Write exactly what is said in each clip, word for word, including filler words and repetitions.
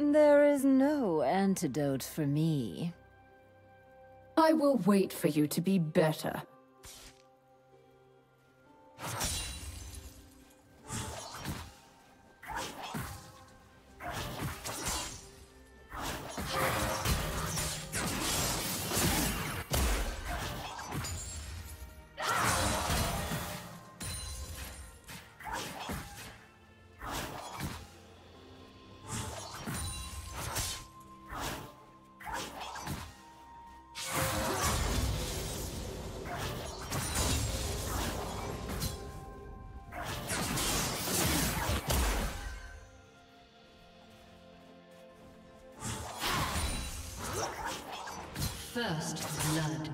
There is no antidote for me. I will wait for you to be better. First blood.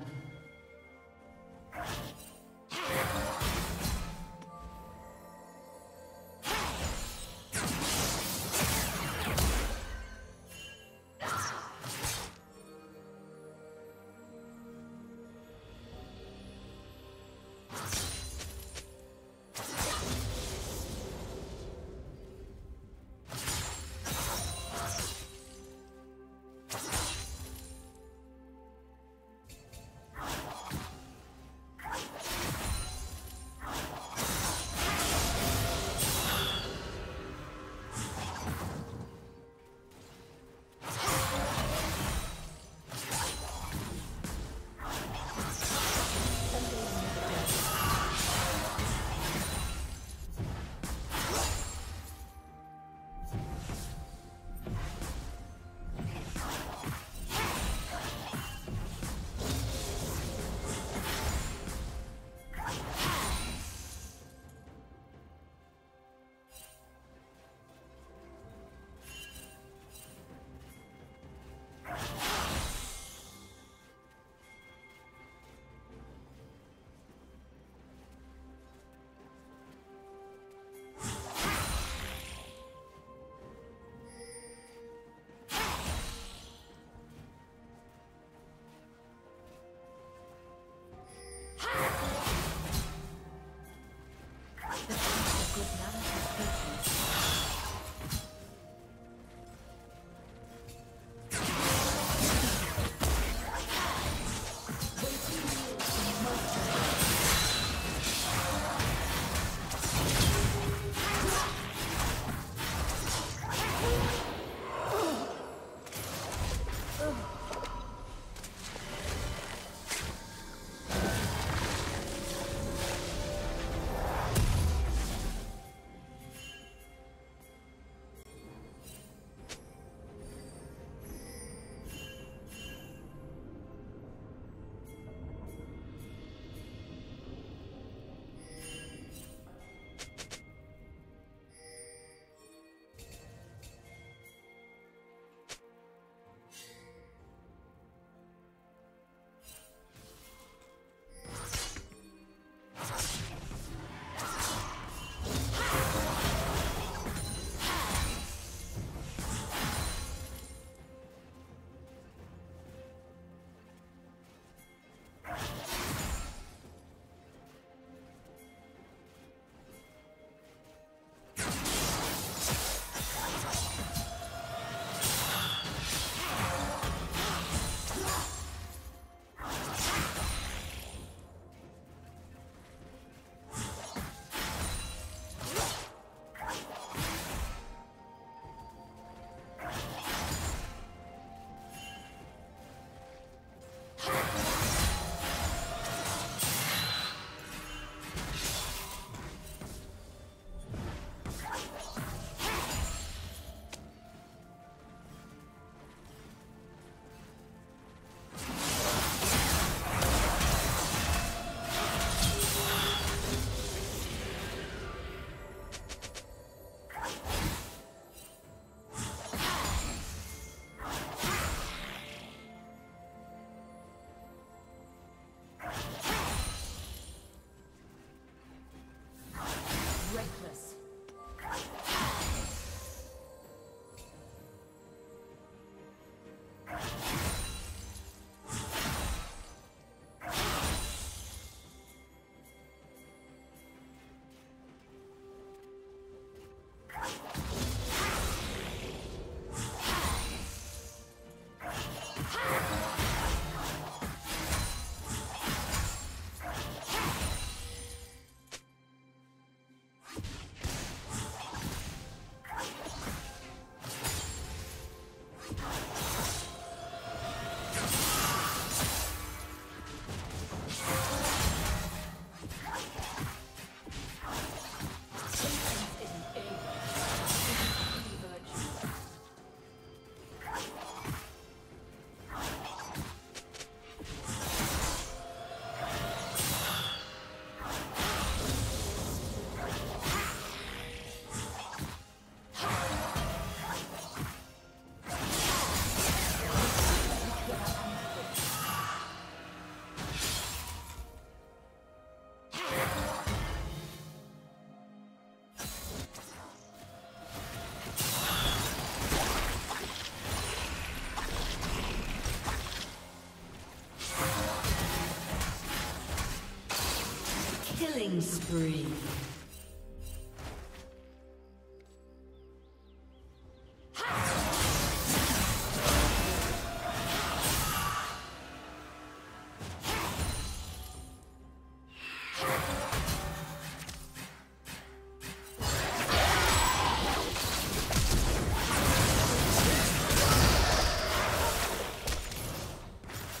spree.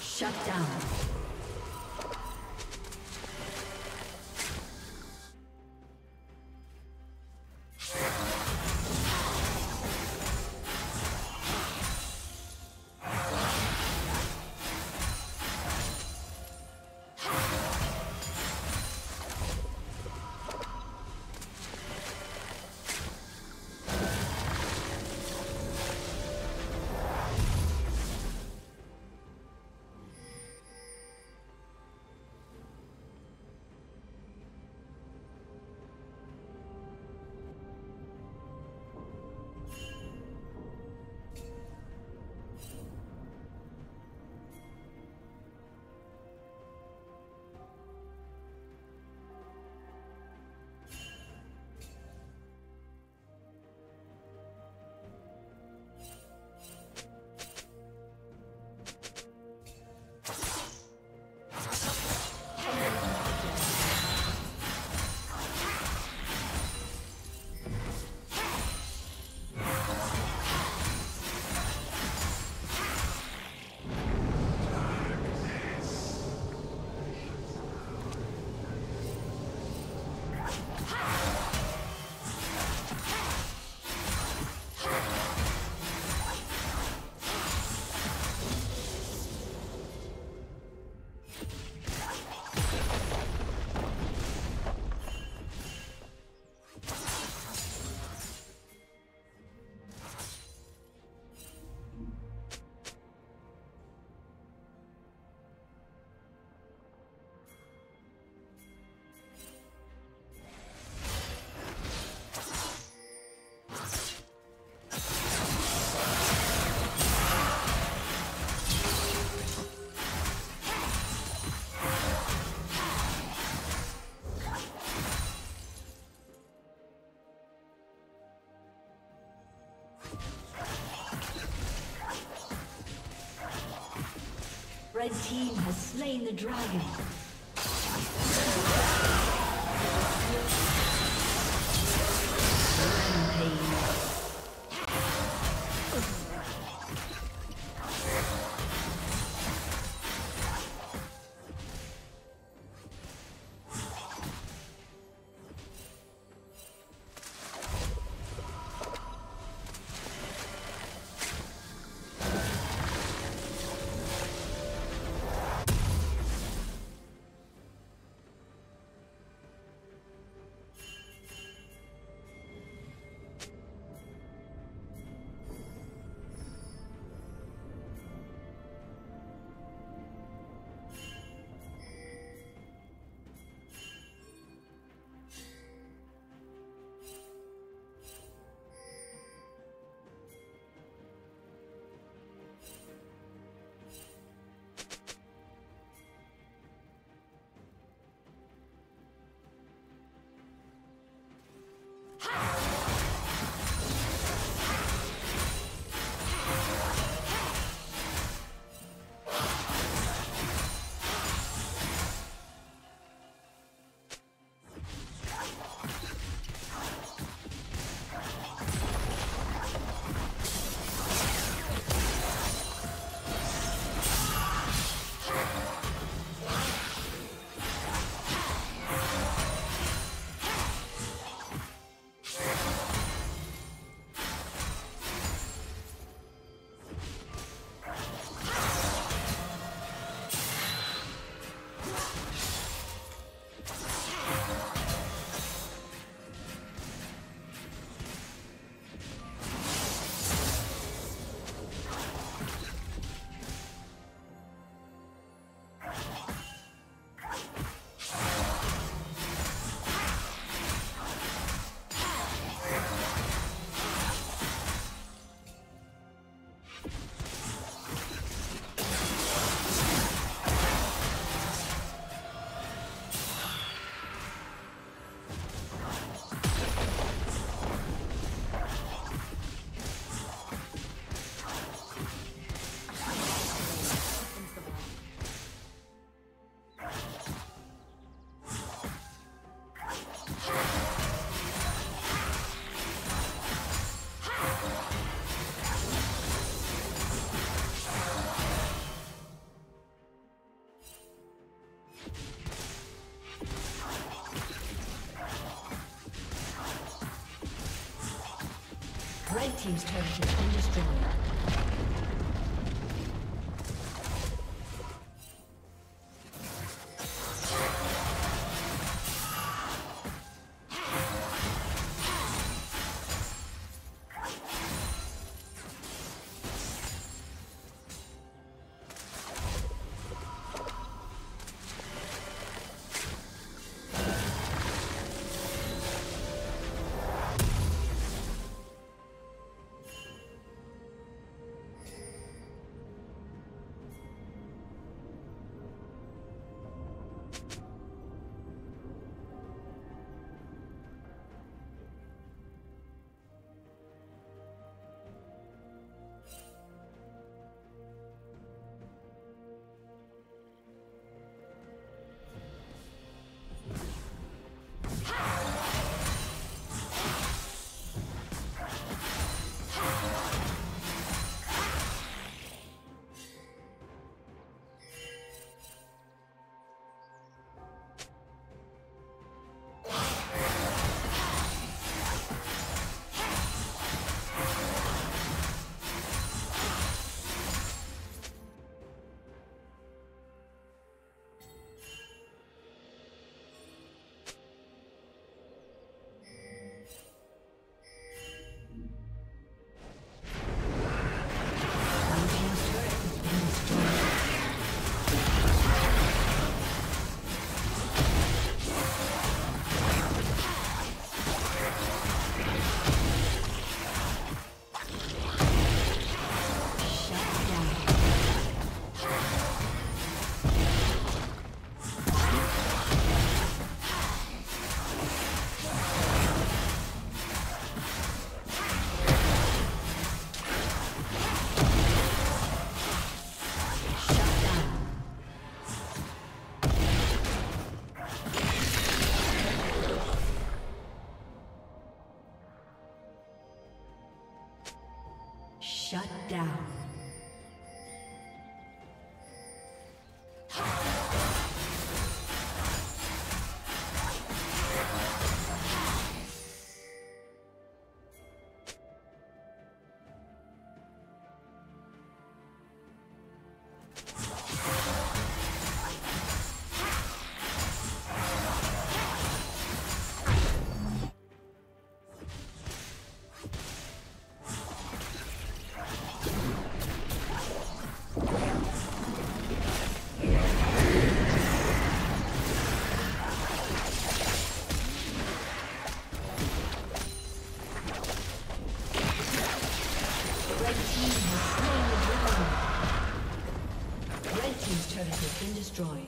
Shut down. Red team has slain the dragon. team's turret has been destroyed. Shut down. Destroyed.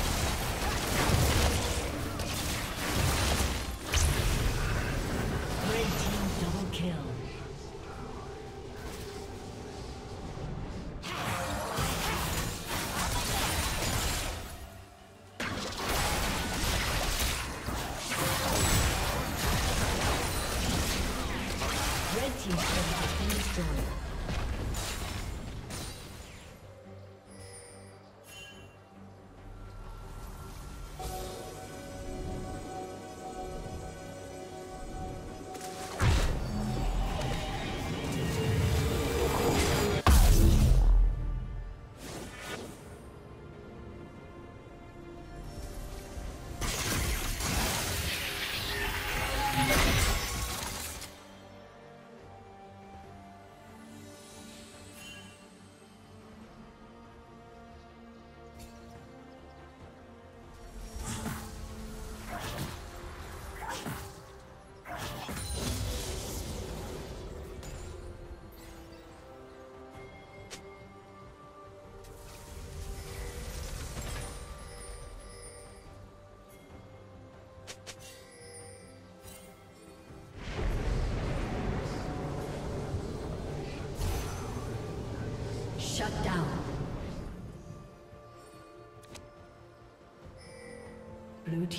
Shut down. Blue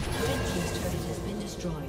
Red team's turret has been destroyed.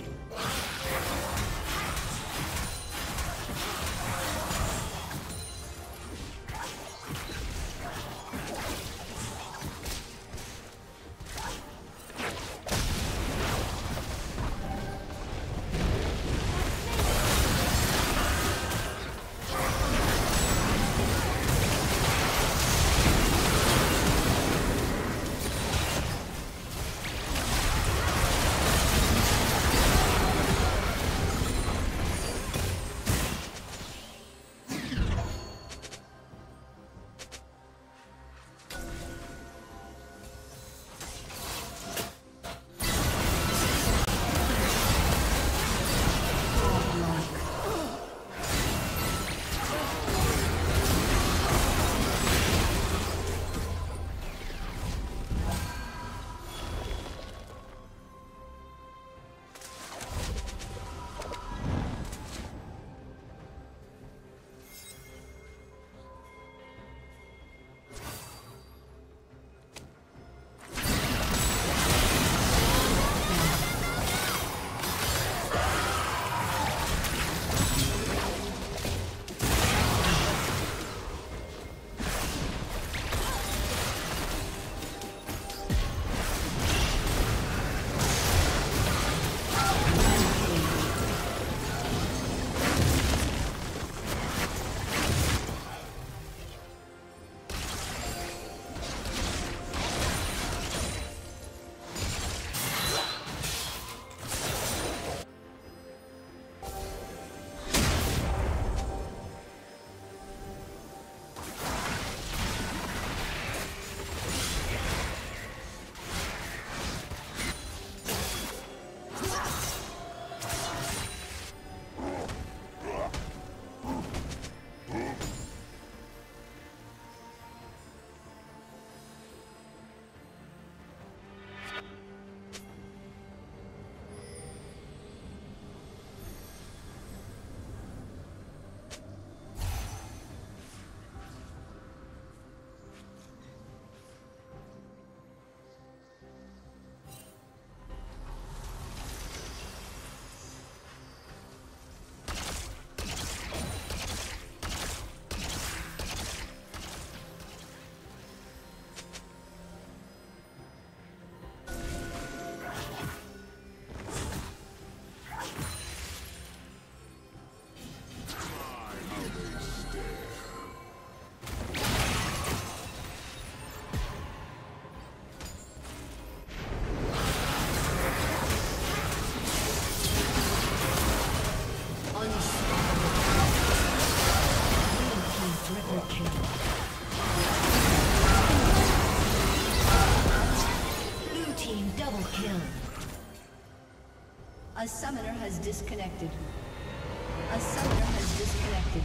team double kill. A summoner has disconnected. A summoner has disconnected.